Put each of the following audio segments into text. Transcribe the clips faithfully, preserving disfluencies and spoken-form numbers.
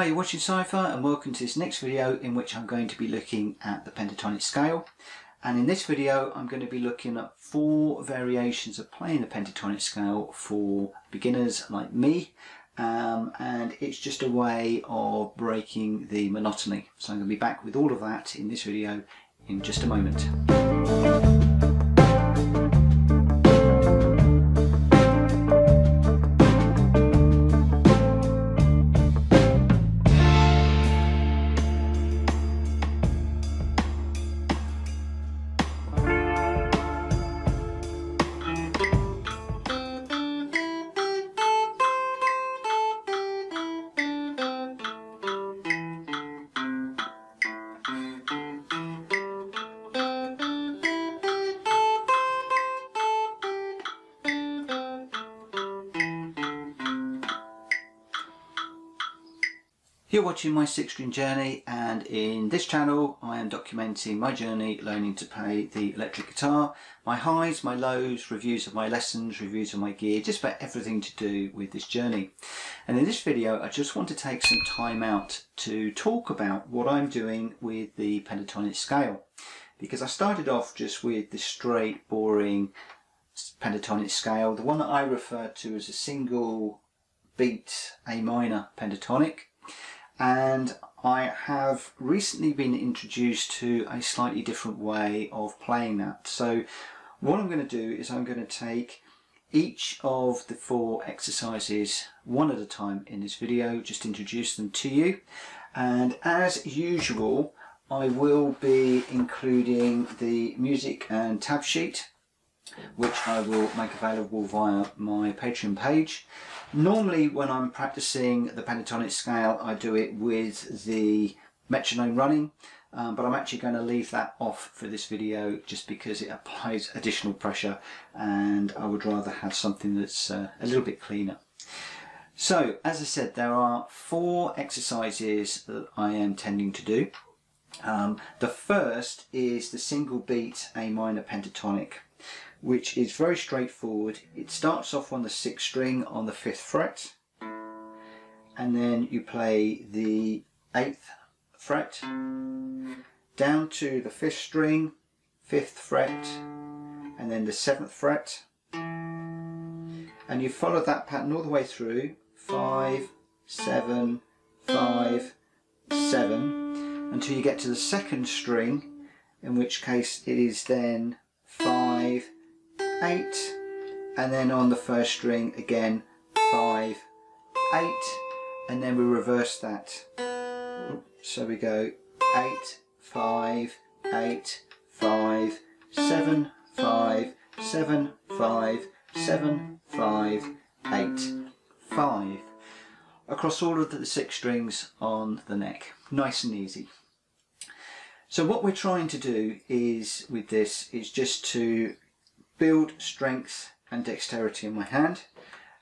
Hi, you're watching Sypher and welcome to this next video in which I'm going to be looking at the pentatonic scale. And in this video I'm going to be looking at four variations of playing the pentatonic scale for beginners like me, um, and it's just a way of breaking the monotony. So I'm going to be back with all of that in this video in just a moment. You're watching my sixth string journey, and in this channel I am documenting my journey learning to play the electric guitar, my highs, my lows, reviews of my lessons, reviews of my gear, just about everything to do with this journey. And in this video I just want to take some time out to talk about what I'm doing with the pentatonic scale, because I started off just with the straight boring pentatonic scale, the one that I refer to as a single beat A minor pentatonic. And I have recently been introduced to a slightly different way of playing that. So what I'm going to do is I'm going to take each of the four exercises one at a time in this video, just introduce them to you. And as usual, I will be including the music and tab sheet, which I will make available via my Patreon page. Normally when I'm practicing the pentatonic scale I do it with the metronome running, um, but I'm actually going to leave that off for this video just because it applies additional pressure and I would rather have something that's uh, a little bit cleaner. So as I said, there are four exercises that I am tending to do. Um, the first is the single beat A minor pentatonic, which is very straightforward. It starts off on the sixth string on the fifth fret, and then you play the eighth fret, down to the fifth string, fifth fret, and then the seventh fret, and you follow that pattern all the way through, five, seven, five, seven, until you get to the second string, in which case it is then five, eight, and then on the first string again five, eight, and then we reverse that. So we go eight, five, eight, five, seven, five, seven, five, seven, five, eight, five, across all of the six strings on the neck. Nice and easy. So what we're trying to do is with this is just to build strength and dexterity in my hand,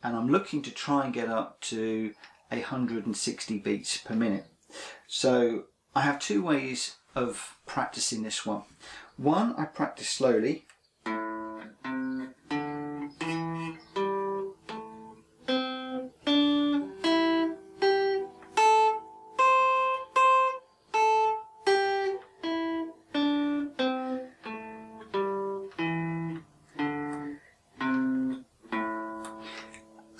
and I'm looking to try and get up to one hundred sixty beats per minute. So I have two ways of practicing this one. One, I practice slowly,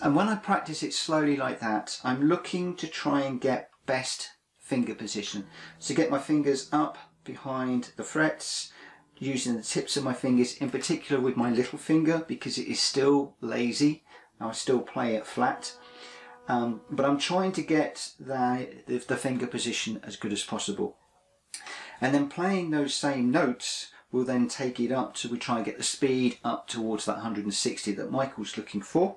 and when I practice it slowly like that, I'm looking to try and get best finger position. So get my fingers up behind the frets, using the tips of my fingers, in particular with my little finger, because it is still lazy. I still play it flat. Um, but I'm trying to get the, the finger position as good as possible. And then playing those same notes will then take it up to, we try and get the speed up towards that one hundred sixty that Michael's looking for.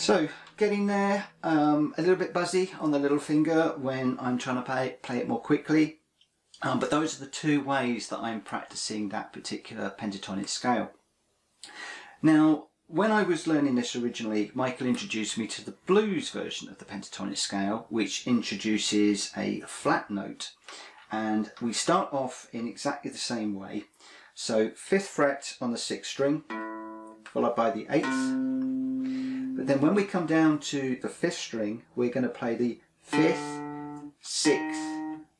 So getting there, um, a little bit buzzy on the little finger when I'm trying to play, play it more quickly. Um, but those are the two ways that I'm practicing that particular pentatonic scale. Now, when I was learning this originally, Michael introduced me to the blues version of the pentatonic scale, which introduces a flat note. And we start off in exactly the same way. So fifth fret on the sixth string, followed by the eighth. But then when we come down to the fifth string, we're going to play the fifth, sixth,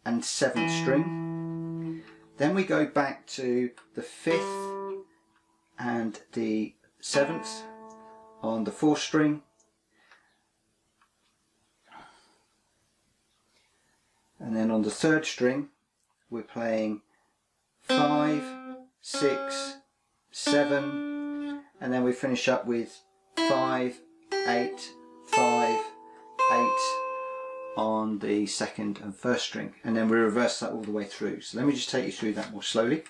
and seventh string. Then we go back to the fifth and the seventh on the fourth string, and then on the third string we're playing five, six, seven, and then we finish up with five, eight, five, eight on the second and first string, and then we reverse that all the way through. So let me just take you through that more slowly.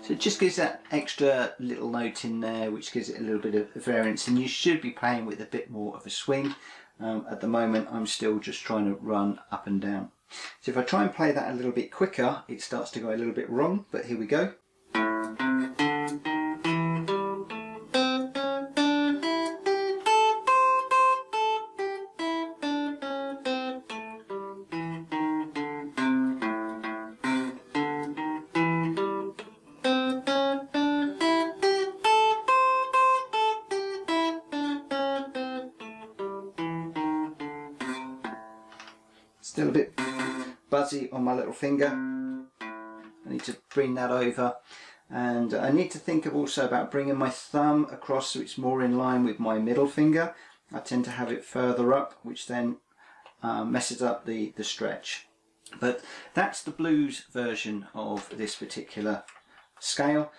So it just gives that extra little note in there, which gives it a little bit of variance, and you should be playing with a bit more of a swing. Um, at the moment I'm still just trying to run up and down. So if I try and play that a little bit quicker, it starts to go a little bit wrong, but here we go. Still a bit buzzy on my little finger. I need to bring that over, and I need to think of also about bringing my thumb across so it's more in line with my middle finger. I tend to have it further up, which then uh, messes up the, the stretch. But that's the blues version of this particular scale,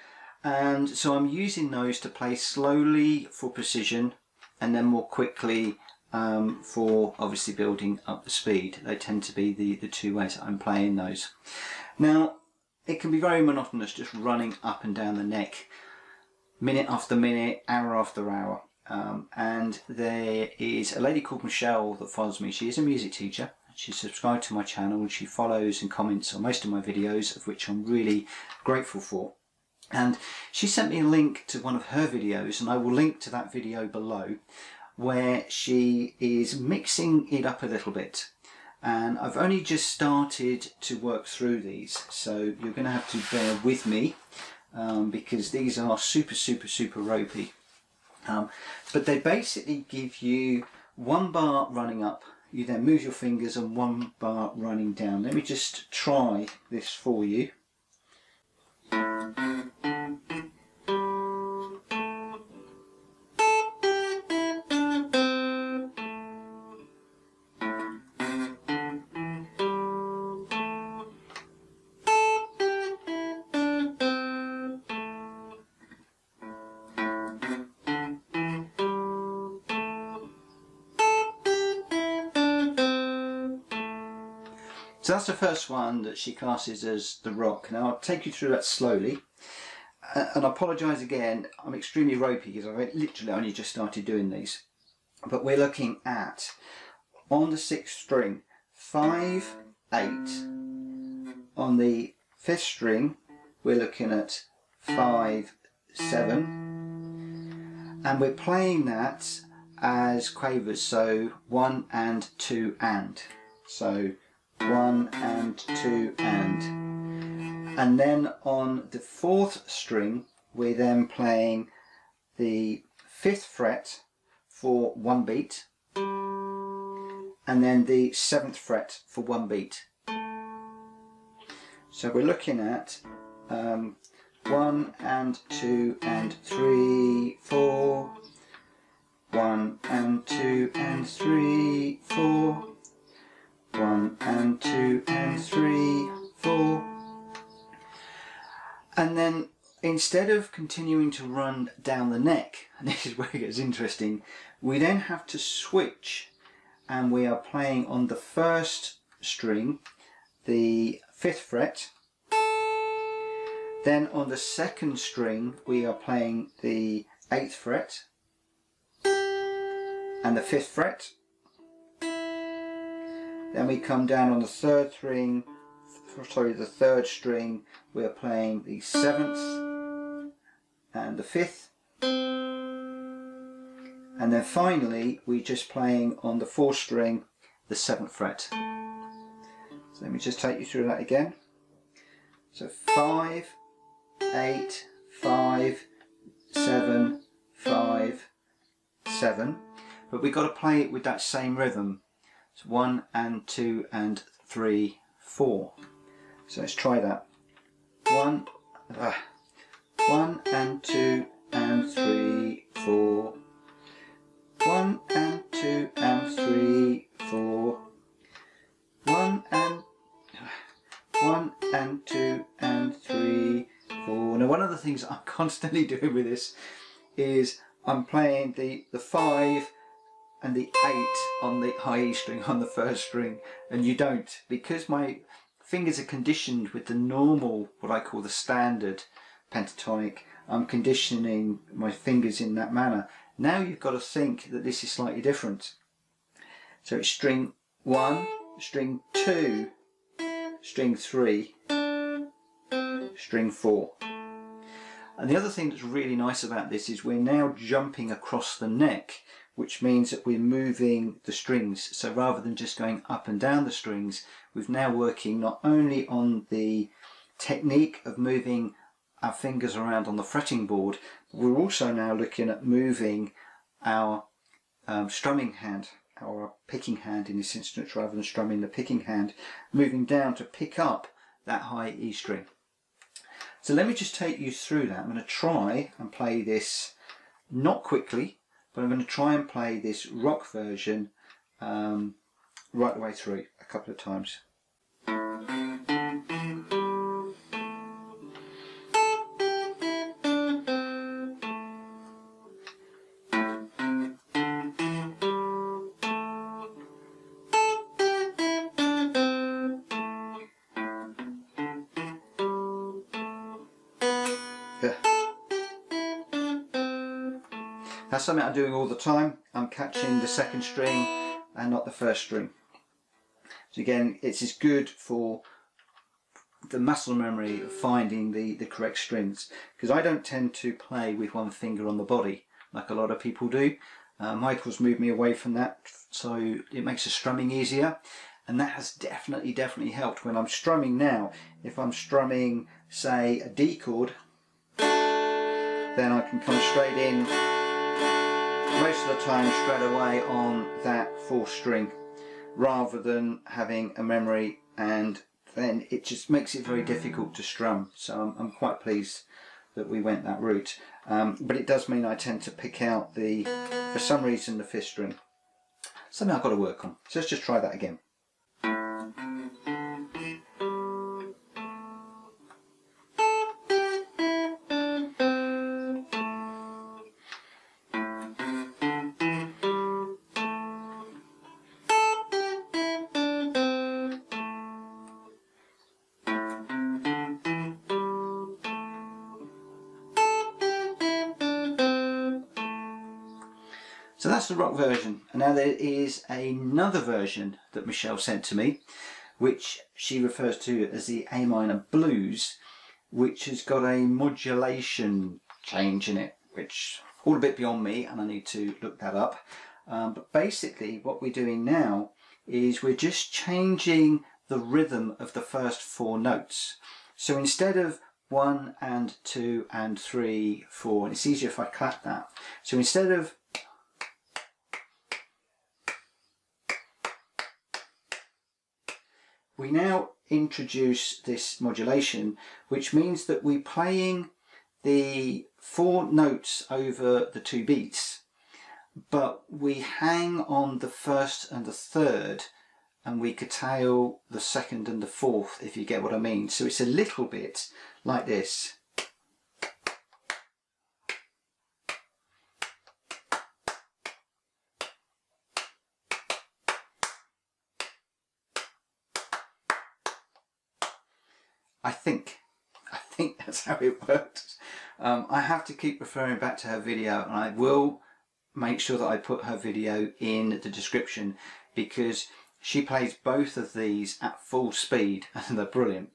and so I'm using those to play slowly for precision and then more quickly Um, for obviously building up the speed. They tend to be the, the two ways that I'm playing those. Now, it can be very monotonous just running up and down the neck, minute after minute, hour after hour. Um, and there is a lady called Michelle that follows me. She is a music teacher. She's subscribed to my channel and she follows and comments on most of my videos, of which I'm really grateful for. And she sent me a link to one of her videos, and I will link to that video below, where she is mixing it up a little bit. And I've only just started to work through these, so you're going to have to bear with me um, because these are super super super ropey, um, but they basically give you one bar running up, you then move your fingers, and one bar running down. Let me just try this for you. So that's the first one that she classes as the rock. Now I'll take you through that slowly, uh, and I apologise again, I'm extremely ropey because I've literally only just started doing these. But we're looking at, on the sixth string, five, eight. On the fifth string we're looking at five, seven, and we're playing that as quavers, so one and two and. So one and two and. And then on the fourth string we're then playing the fifth fret for one beat, and then the seventh fret for one beat. So we're looking at um, one and two and three, four. One and two and three, four. One and two and three, four. And then instead of continuing to run down the neck, and this is where it gets interesting, we then have to switch, and we are playing on the first string, the fifth fret. Then on the second string we are playing the eighth fret and the fifth fret. Then we come down on the third string, sorry, the third string, we are playing the seventh and the fifth. And then finally we're just playing on the fourth string, the seventh fret. So let me just take you through that again. So five, eight, five, seven, five, seven. But we've got to play it with that same rhythm. So one and two and three, four. So let's try that. One, uh, one and two and three, four. One and two and three, four. One and uh, one and two and three, four. Now one of the things I'm constantly doing with this is I'm playing the the five and the eight on the high E string on the first string, and you don't, because my fingers are conditioned with the normal, what I call the standard pentatonic. I'm conditioning my fingers in that manner. Now you've got to think that this is slightly different. So it's string one, string two, string three, string four. And the other thing that's really nice about this is we're now jumping across the neck, which means that we're moving the strings. So rather than just going up and down the strings, we've now working not only on the technique of moving our fingers around on the fretting board, but we're also now looking at moving our um, strumming hand, our picking hand in this instance, rather than strumming the picking hand, moving down to pick up that high E string. So let me just take you through that. I'm going to try and play this, not quickly, but I'm going to try and play this rock version um, right the way through a couple of times. That's something I'm doing all the time. I'm catching the second string and not the first string. So again, it's as good for the muscle memory of finding the, the correct strings, because I don't tend to play with one finger on the body like a lot of people do. Uh, Michael's moved me away from that, so it makes the strumming easier. And that has definitely, definitely helped when I'm strumming now. If I'm strumming, say, a D chord, then I can come straight in most of the time straight away on that fourth string, rather than having a memory, and then it just makes it very difficult to strum. So I'm, I'm quite pleased that we went that route, um, but it does mean I tend to pick out the, for some reason, the fifth string. Something I've got to work on. So let's just try that again. So that's the rock version, and now there is another version that Michelle sent to me, which she refers to as the A minor blues, which has got a modulation change in it, which all a bit beyond me, and I need to look that up. Um, but basically what we're doing now is we're just changing the rhythm of the first four notes. So instead of one and two and three, four, and it's easier if I clap that. So instead of we now introduce this modulation, which means that we're playing the four notes over the two beats, but we hang on the first and the third, and we curtail the second and the fourth, if you get what I mean. So it's a little bit like this. I think, I think that's how it works. Um, I have to keep referring back to her video, and I will make sure that I put her video in the description, because she plays both of these at full speed, and they're brilliant.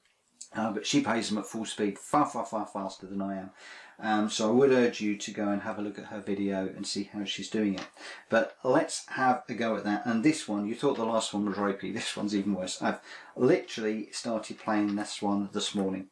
Uh, but she plays them at full speed, far, far, far faster than I am. Um, so I would urge you to go and have a look at her video and see how she's doing it. But let's have a go at that. And this one, you thought the last one was ropey. This one's even worse. I've literally started playing this one this morning.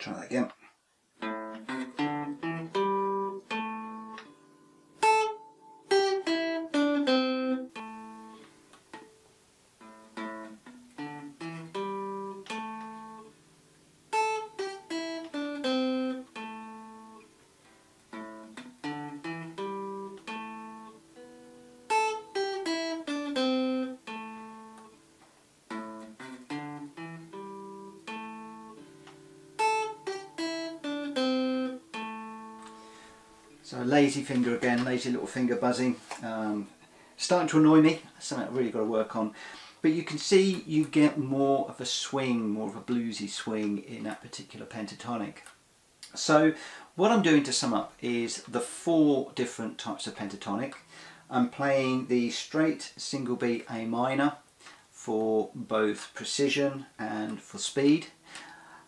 Try that again. So lazy finger again, lazy little finger buzzing, um, starting to annoy me, something I've really got to work on. But you can see you get more of a swing, more of a bluesy swing in that particular pentatonic. So what I'm doing to sum up is the four different types of pentatonic. I'm playing the straight single beat A minor for both precision and for speed.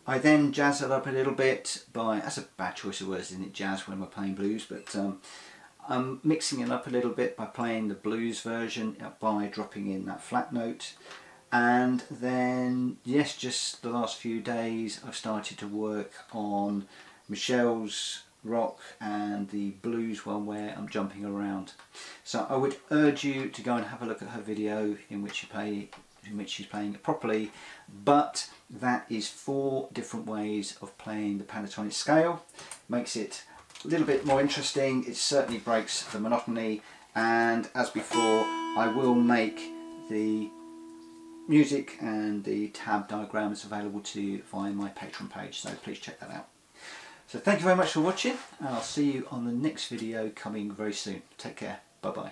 I then jazz it up a little bit by, that's a bad choice of words, isn't it, jazz, when we're playing blues, but um, I'm mixing it up a little bit by playing the blues version by dropping in that flat note. And then, yes, just the last few days I've started to work on Michelle's rock and the blues one where I'm jumping around. So I would urge you to go and have a look at her video in which you play in which she's playing it properly, but that is four different ways of playing the pentatonic scale. Makes it a little bit more interesting. It certainly breaks the monotony, and as before, I will make the music and the tab diagrams available to you via my Patreon page, so please check that out. So thank you very much for watching, and I'll see you on the next video coming very soon. Take care, bye bye.